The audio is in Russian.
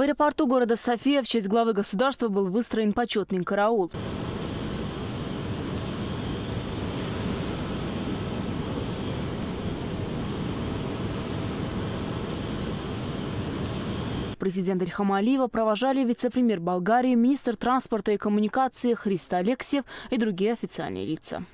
В аэропорту города София в честь главы государства был выстроен почетный караул. Президента Ильхама Алиева провожали вице-премьер Болгарии, министр транспорта и коммуникации Христо Алексеев и другие официальные лица.